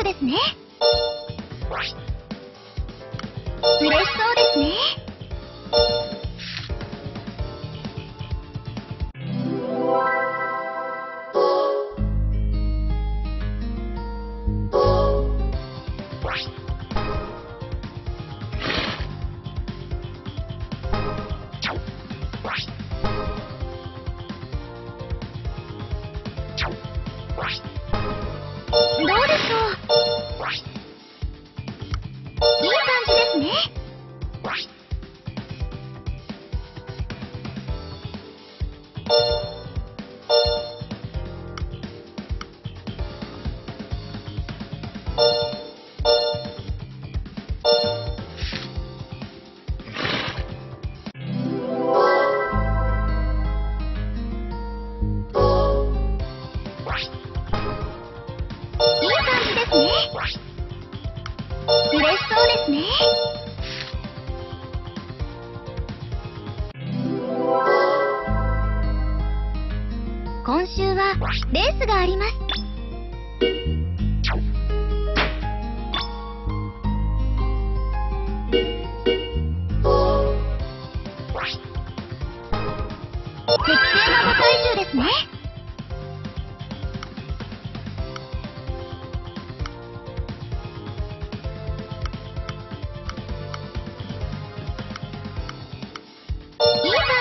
中ですね。嬉しそうですね。どうでしょう。いい感じですね。ねえ。今週はレースがあります。適正な5回中ですね。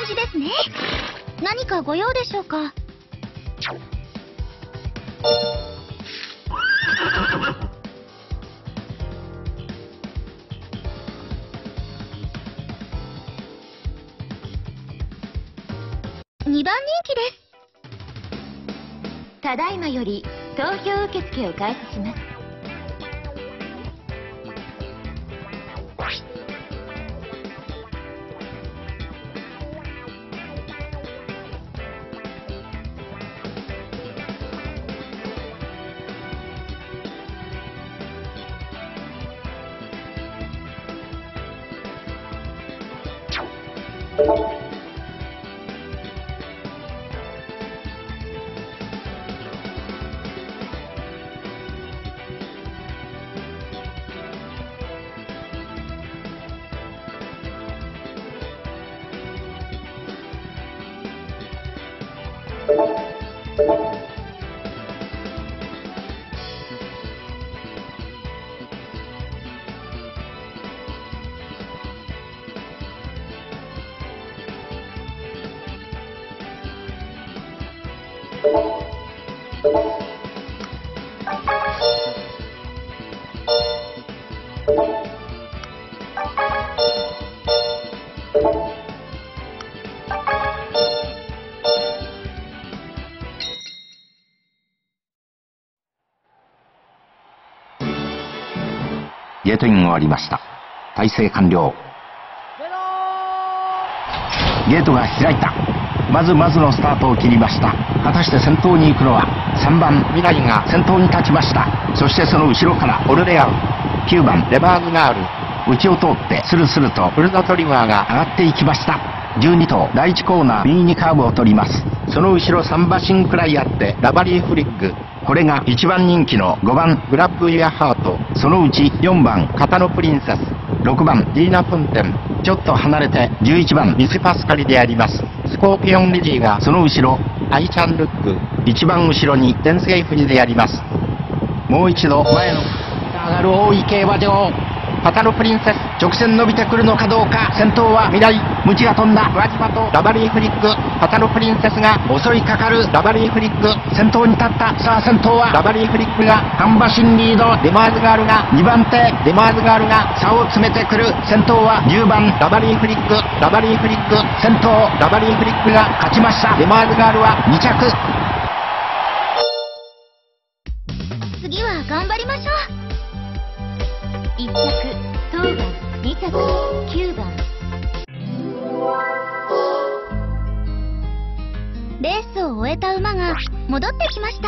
ですね。何かご用でしょうか。2番人気です。ただいまより投票受付を開始します。ゲートイン終わりました。体制完了。ゲートが開いた。まずまずのスタートを切りました。果たして先頭に行くのは3番ミライが先頭に立ちました。そしてその後ろからオルレアン、9番レバーズガール、内を通ってスルスルとブルダトリガーが上がっていきました。12頭第1コーナー右にカーブを取ります。その後ろ3馬身くらいあってラバリーフリッグ、これが1番人気の5番グラッブイヤハート、そのうち4番カタノプリンセス、6番リーナ・フンテン、ちょっと離れて11番ミス・パスカリであります。スコーピオン・リリーがその後ろアイチャン・ルック、一番後ろに天聖富士であります。もう一度前の上がる大井競馬場、パタノプリンセス直線伸びてくるのかどうか。先頭は未来、ムチが飛んだ宇和島とラバリーフリック、パタノプリンセスが襲いかかる。ラバリーフリック先頭に立った。さあ先頭はラバリーフリックが半馬身リード、レマーズガールが2番手、レマーズガールが差を詰めてくる。先頭は10番ラバリーフリック、ラバリーフリック先頭、ラバリーフリックが勝ちました。レマーズガールは2着。次は頑張りましょう。1着当番、2着9番。レースを終えた馬が戻ってきました。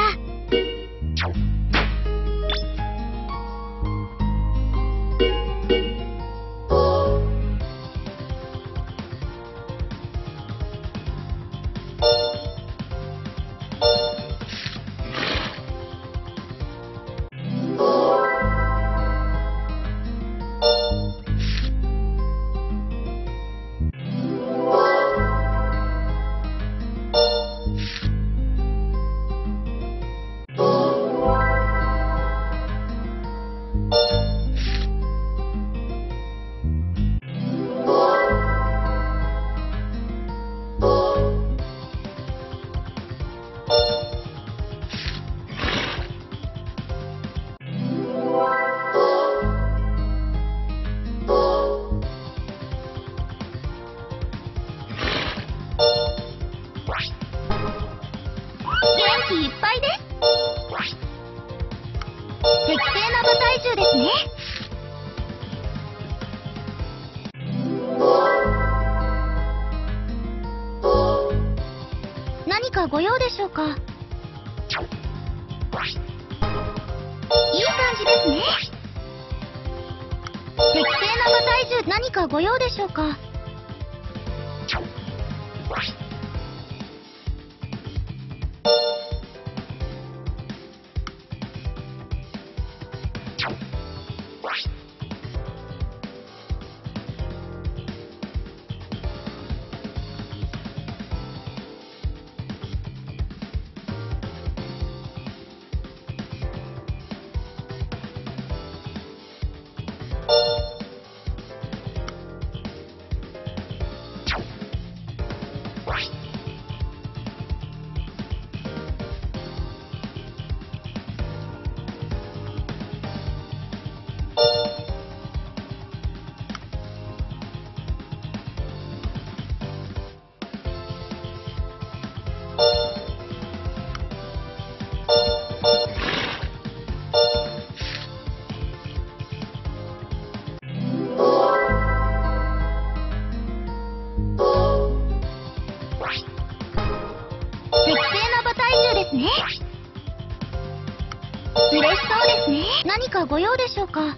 中ですね。何かご用でしょうか？いい感じですね。適正な馬体重、何かご用でしょうか？何かご用でしょうか？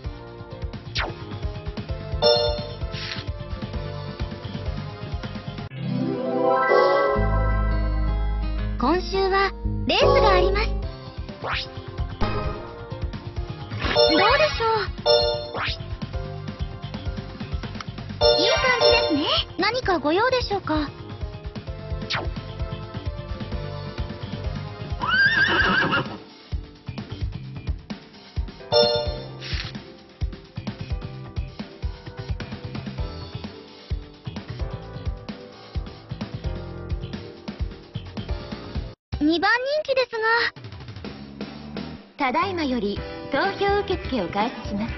今週はレースがあります。どうでしょう？いい感じですね。何かご用でしょうか？2番人気ですが、ただいまより投票受付を開始します。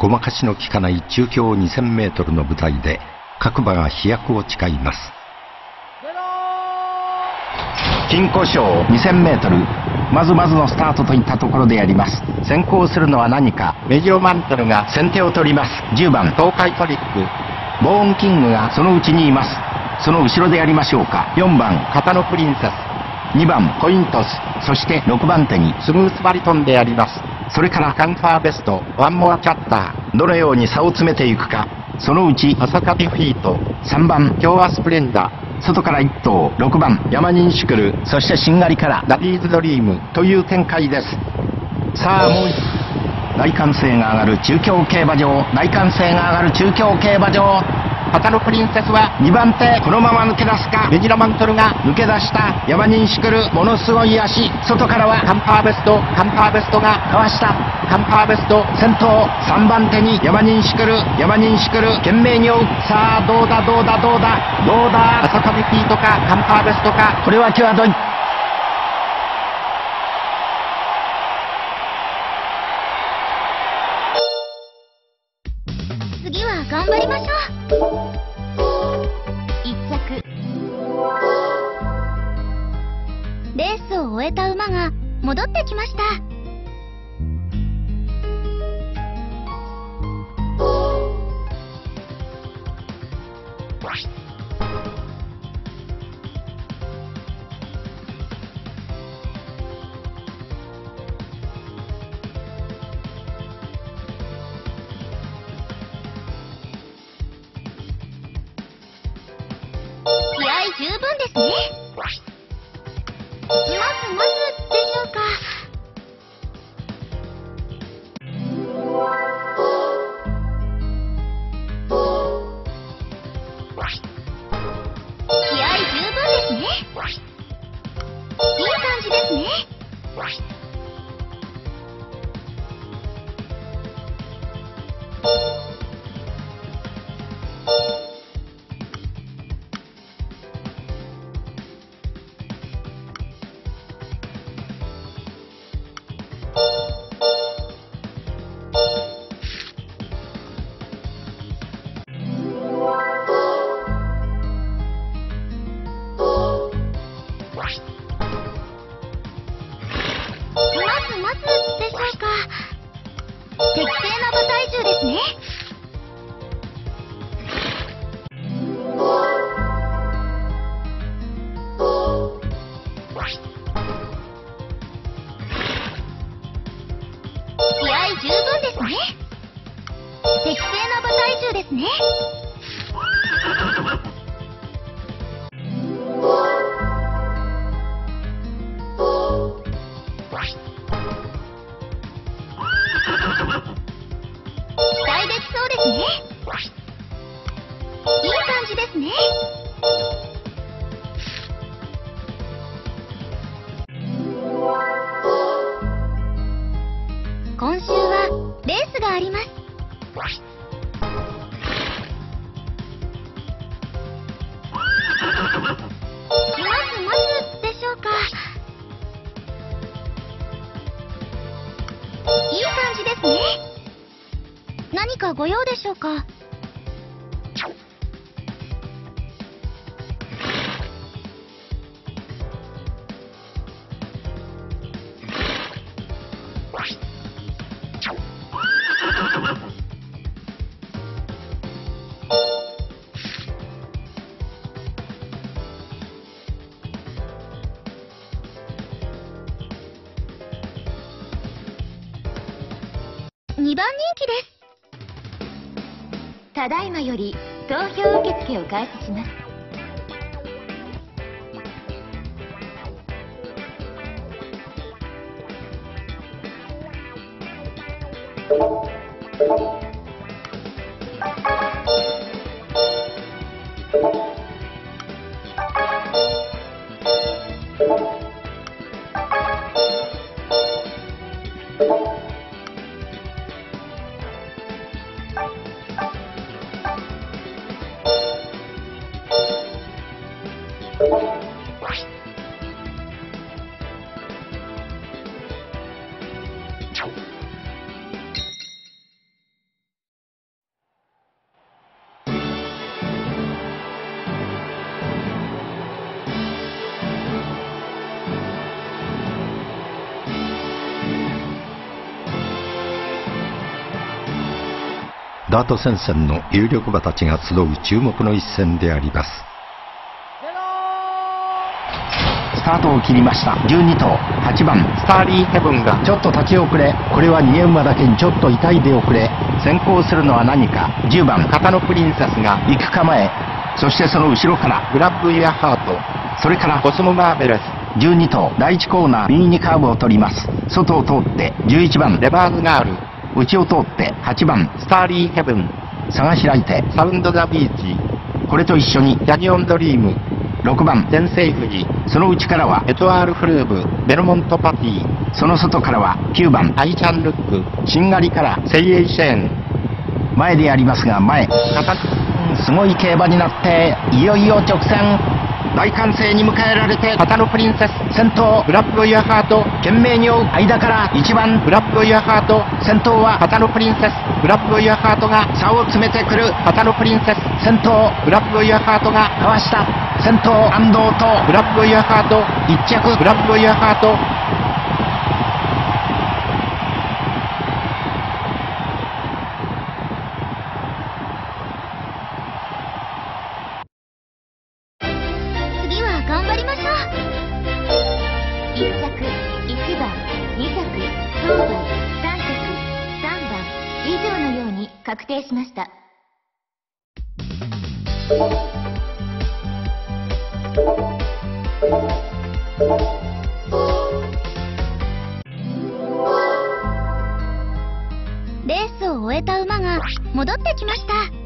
ごまかしの効かない中京 2000m の舞台で各馬が飛躍を誓います。金鯱賞 2000m、 まずまずのスタートといったところであります。先行するのは何かメジオマントルが先手を取ります。10番東海トリック、ボーンキングがそのうちにいます。その後ろでやりましょうか。4番型のプリンセス、2番コイントス、そして6番手にスムースバリトンであります。それからカンファーベスト、ワンモアキャッター、どのように差を詰めていくか。そのうち朝霞フィート、3番京和スプレンダー、外から1頭、6番ヤマニンシュクル、そしてしんがりからダディーズドリームという展開です。さあもう一度、大歓声が上がる中京競馬場、大歓声が上がる中京競馬場。旗のプリンセスは2番手、このまま抜け出すか。メジロマントルが抜け出した。ヤマニンシクル、ものすごい足。外からはカンパーベスト、カンパーベストがかわした。カンパーベスト先頭、3番手にヤマニンシクル、ヤマニンシクル懸命に追う。さあどうだどうだどうだどうだ、朝霞フィートかカンパーベストか、これは際どい。次は頑張りましょう。1着、レースを終えた馬が戻ってきました。十分ですね。ますでしょうか。気合十分ですね。いい感じですね。適正な馬体重ですね。気合十分ですね。適正な馬体重ですね。ね、いい感じですね。今週はレースがあります。ますでしょうか。いい感じですね。何かご用でしょうか。2番人気です。ただいまより投票受付を開始します。ダート戦線の有力馬たちが集う注目の一戦であります。スタートを切りました。12頭8番スターリーヘブンがちょっと立ち遅れ、これは逃げ馬だけにちょっと痛いで遅れ、先行するのは何か。10番カタノプリンセスが行く構え、そしてその後ろからグラップイヤーハート、それからコスモマーベラス。12頭第1コーナー右にカーブを取ります。外を通って11番レバーズガール、内を通って8番スターリーヘブン、差が開いてサウンドザビーチ、これと一緒にキャニオンドリーム、6番天聖富士、その内からはエトワールフルーブ、ベルモントパティ、その外からは9番アイチャンルック、しんがりからセイエイシェーン。前でありますが前すごい競馬になっていよいよ直線、大歓声に迎えられてパタノプリンセス先頭フラップイヤーハート、懸命に追う間から1番フラップイヤーハート、先頭はパタノプリンセス、フラップイヤーハートが差を詰めてくる。パタノプリンセス先頭フラップイヤーハートがかわした。先頭安藤とフラップイヤーハート、1着フラップイヤーハート、番、3席、3番以上のように確定しました。レースを終えた馬が戻ってきました。